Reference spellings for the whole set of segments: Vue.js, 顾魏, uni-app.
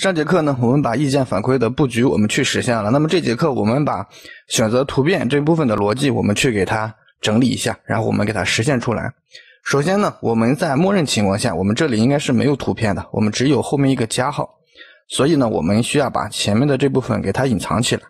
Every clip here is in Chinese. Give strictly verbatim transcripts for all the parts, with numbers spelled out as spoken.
上节课呢，我们把意见反馈的布局我们去实现了，那么这节课我们把选择图片这部分的逻辑我们去给它整理一下，然后我们给它实现出来。首先呢，我们在默认情况下，我们这里应该是没有图片的，我们只有后面一个加号，所以呢，我们需要把前面的这部分给它隐藏起来。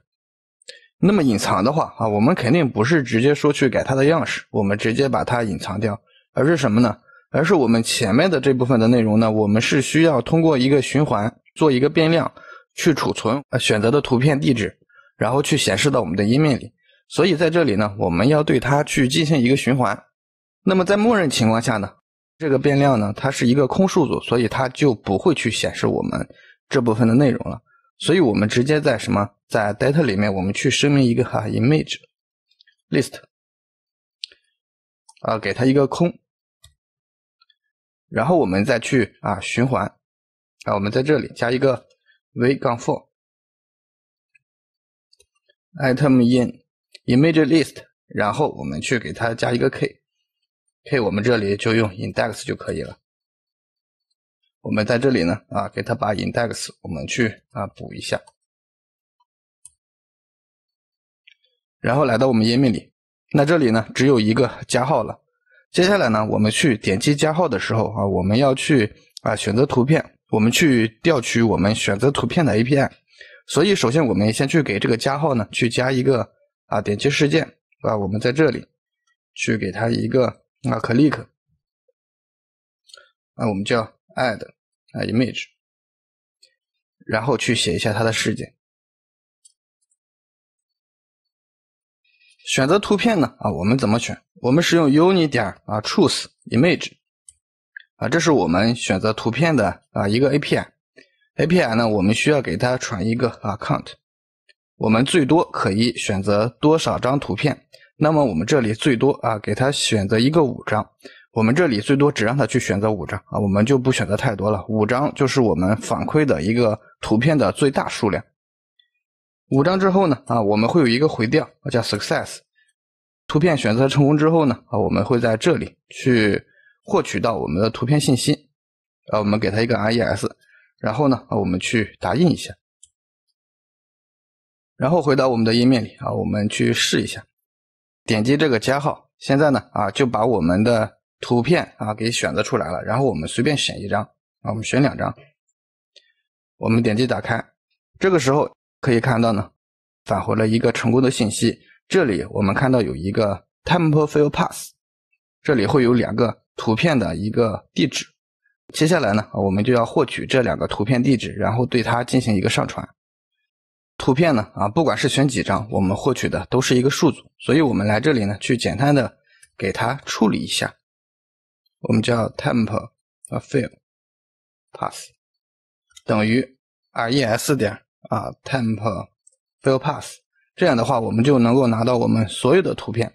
那么隐藏的话啊，我们肯定不是直接说去改它的样式，我们直接把它隐藏掉，而是什么呢？而是我们前面的这部分的内容呢，我们是需要通过一个循环做一个变量去储存选择的图片地址，然后去显示到我们的页面里。所以在这里呢，我们要对它去进行一个循环。那么在默认情况下呢，这个变量呢，它是一个空数组，所以它就不会去显示我们这部分的内容了。所以我们直接在什么，在 data 里面我们去声明一个哈 image list 啊，给它一个空，然后我们再去啊循环啊，我们在这里加一个 v 杠 for item in image list， 然后我们去给它加一个 k k， 我们这里就用 index 就可以了。我们在这里呢啊，给它把 index 我们去啊补一下，然后来到我们页面里。那这里呢只有一个加号了，接下来呢我们去点击加号的时候啊，我们要去啊选择图片，我们去调取我们选择图片的 A P I。 所以首先我们先去给这个加号呢去加一个啊点击事件啊，我们在这里去给它一个啊 click 啊，我们叫add 啊 image， 然后去写一下它的事件。选择图片呢啊，我们怎么选？我们使用 uni 点 choose image 啊，这是我们选择图片的啊一个 A P I。 A P I 呢，我们需要给它传一个啊 count， 我们最多可以选择多少张图片。那么我们这里最多啊，给它选择一个五张。我们这里最多只让它去选择五张啊，我们就不选择太多了。五张就是我们反馈的一个图片的最大数量。五张之后呢啊，我们会有一个回调叫 success。图片选择成功之后呢啊，我们会在这里去获取到我们的图片信息啊，我们给它一个 I E S， 然后呢啊，我们去打印一下，然后回到我们的页面里啊，我们去试一下，点击这个加号，现在呢啊就把我们的图片啊给选择出来了，然后我们随便选一张啊，我们选两张，我们点击打开，这个时候可以看到呢返回了一个成功的信息。这里我们看到有一个 temp file path， 这里会有两个图片的一个地址，接下来呢我们就要获取这两个图片地址，然后对它进行一个上传。图片呢啊，不管是选几张，我们获取的都是一个数组，所以我们来这里呢去简单的给它处理一下，我们叫 temp file path 等于 res 点啊 temp file path， 这样的话我们就能够拿到我们所有的图片。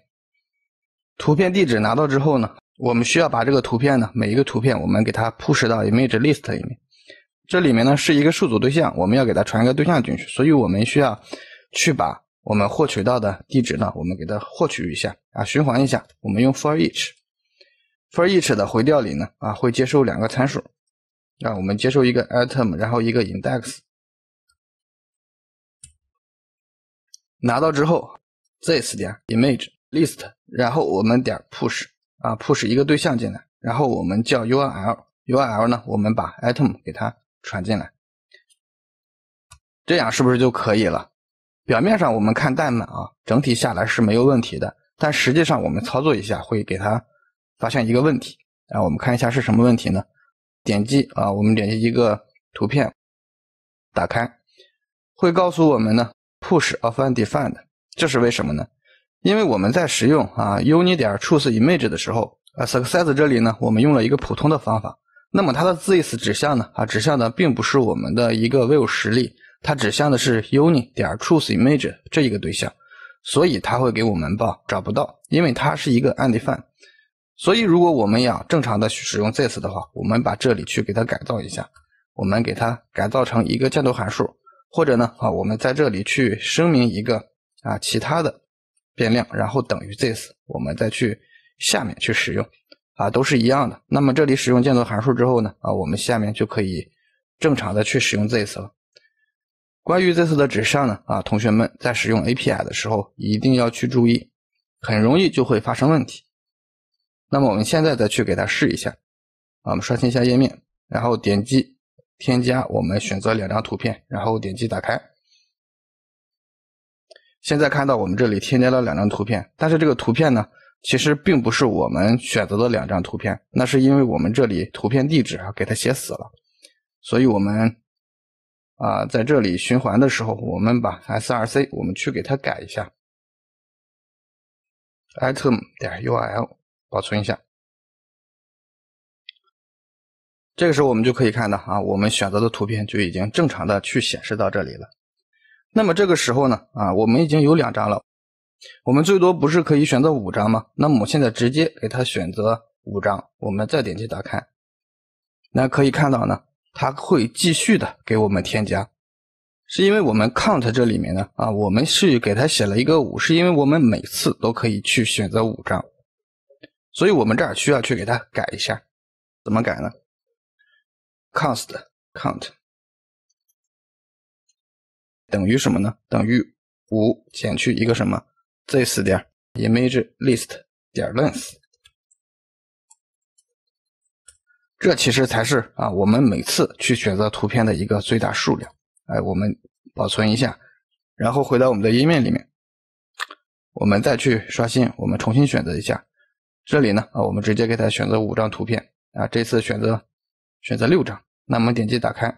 图片地址拿到之后呢，我们需要把这个图片呢，每一个图片我们给它 push 到 image list 里面。这里面呢是一个数组对象，我们要给它传一个对象进去，所以我们需要去把我们获取到的地址呢，我们给它获取一下啊，循环一下，我们用 for each。for each 的回调里呢啊，会接受两个参数啊，我们接受一个 item， 然后一个 index。 拿到之后 this 点 image list， 然后我们点 push 啊 push 一个对象进来，然后我们叫 url url 呢，我们把 item 给它传进来，这样是不是就可以了？表面上我们看代码啊，整体下来是没有问题的，但实际上我们操作一下会给它发现一个问题啊，我们看一下是什么问题呢？点击啊，我们点击一个图片，打开，会告诉我们呢 push of undefined， 这是为什么呢？因为我们在使用啊 uni 点 choose image 的时候啊 success 这里呢，我们用了一个普通的方法，那么它的 this 指向呢啊，指向的并不是我们的一个 view 实例，它指向的是 uni 点 choose image 这一个对象，所以它会给我们报找不到，因为它是一个 undefined。所以如果我们要正常的使用 this 的话，我们把这里去给它改造一下，我们给它改造成一个箭头函数，或者呢啊，我们在这里去声明一个啊其他的变量，然后等于 this， 我们再去下面去使用啊，都是一样的。那么这里使用箭头函数之后呢啊，我们下面就可以正常的去使用 this 了。关于 this 的指向呢，啊，同学们在使用 A P I 的时候一定要去注意，很容易就会发生问题。那么我们现在再去给它试一下，啊，我们刷新一下页面，然后点击添加，我们选择两张图片，然后点击打开。现在看到我们这里添加了两张图片，但是这个图片呢，其实并不是我们选择的两张图片，那是因为我们这里图片地址啊给它写死了，所以我们啊、呃、在这里循环的时候，我们把 S R C 我们去给它改一下 item.url 保存一下。这个时候我们就可以看到啊，我们选择的图片就已经正常的去显示到这里了。那么这个时候呢，啊，我们已经有两张了。我们最多不是可以选择五张吗？那么我现在直接给它选择五张，我们再点击打开，那可以看到呢，它会继续的给我们添加，是因为我们 count 这里面呢，啊，我们是给它写了一个五，是因为我们每次都可以去选择五张，所以我们这儿需要去给它改一下，怎么改呢 ？const count 等于什么呢？等于五减去一个什么？this 点 image list 点 length， 这其实才是啊我们每次去选择图片的一个最大数量。哎，我们保存一下，然后回到我们的页面里面，我们再去刷新，我们重新选择一下。这里呢啊，我们直接给它选择五张图片啊，这次选择选择六张，那我们点击打开。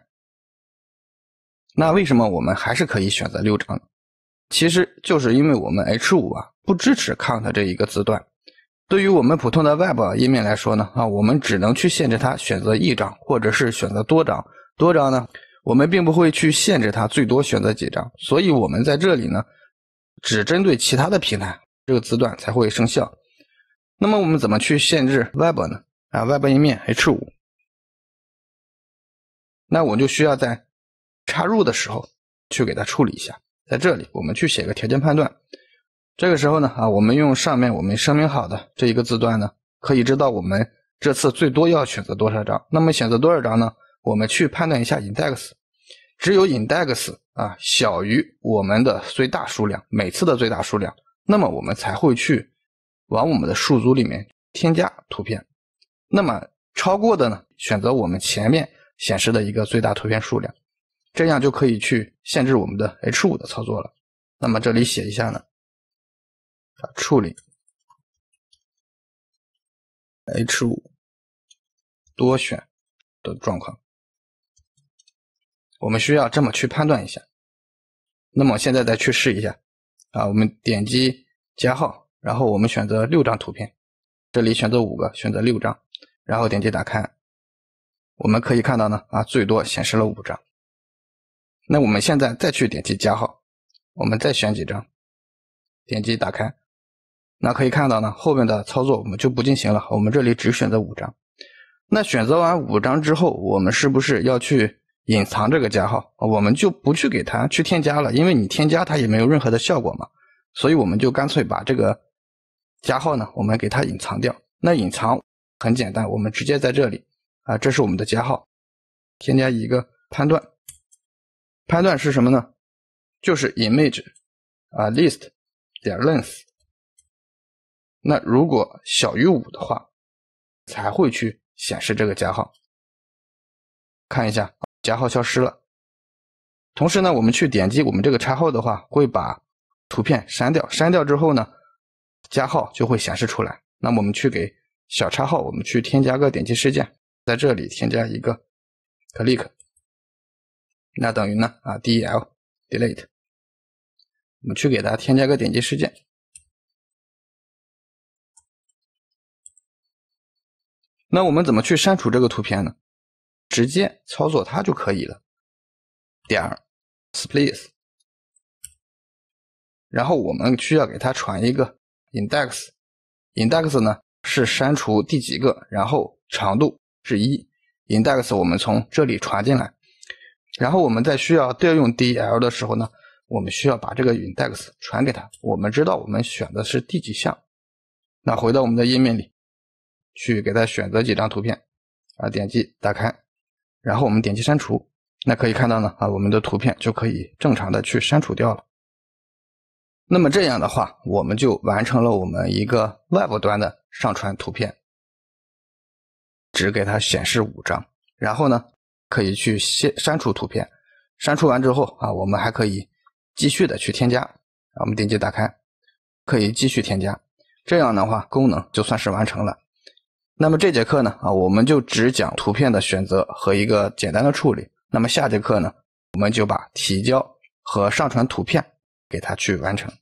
那为什么我们还是可以选择六张呢？其实就是因为我们 H 五 啊不支持 count 这一个字段，对于我们普通的 web 页面来说呢，啊，我们只能去限制它选择一张或者是选择多张，多张呢我们并不会去限制它最多选择几张，所以我们在这里呢只针对其他的平台这个字段才会生效。那么我们怎么去限制 web 呢？啊 web 页面 H 五， 那我就需要在插入的时候去给它处理一下。在这里我们去写个条件判断，这个时候呢啊，我们用上面我们声明好的这一个字段呢，可以知道我们这次最多要选择多少张。那么选择多少张呢，我们去判断一下 index， 只有 index 啊小于我们的最大数量，每次的最大数量，那么我们才会去往我们的数组里面添加图片，那么超过的呢选择我们前面显示的一个最大图片数量，这样就可以去限制我们的 H 五 的操作了。那么这里写一下呢，处理 H 五 多选的状况，我们需要这么去判断一下。那么我现在再去试一下啊，我们点击加号，然后我们选择六张图片，这里选择五个，选择六张，然后点击打开，我们可以看到呢啊，最多显示了五张。那我们现在再去点击加号，我们再选几张，点击打开，那可以看到呢后面的操作我们就不进行了，我们这里只选择五张。那选择完五张之后，我们是不是要去隐藏这个加号？我们就不去给它去添加了，因为你添加它也没有任何的效果嘛，所以我们就干脆把这个加号呢我们给它隐藏掉。那隐藏很简单，我们直接在这里啊，这是我们的加号，添加一个判断，判断是什么呢？就是 image 啊 list 点 length， 那如果小于五的话才会去显示这个加号。看一下加号消失了，同时呢我们去点击我们这个叉号的话会把图片删掉，删掉之后呢加号就会显示出来。那么我们去给小叉号我们去添加个点击事件，在这里添加一个 click，那等于呢啊 del delete， 我们去给它添加个点击事件，那我们怎么去删除这个图片呢？直接操作它就可以了，点 space， 然后我们需要给它传一个 index， index 呢是删除第几个，然后长度是一， index 我们从这里传进来，然后我们在需要调用 del 的时候呢，我们需要把这个 index 传给它，我们知道我们选的是第几项。那回到我们的页面里去给它选择几张图片啊，点击打开，然后我们点击删除，那可以看到呢啊，我们的图片就可以正常的去删除掉了。那么这样的话，我们就完成了我们一个 Web 端的上传图片，只给它显示五张，然后呢可以去删除图片，删除完之后啊，我们还可以继续的去添加。我们点击打开，可以继续添加，这样的话功能就算是完成了。那么这节课呢啊，我们就只讲图片的选择和一个简单的处理。那么下节课呢，我们就把提交和上传图片给它去完成。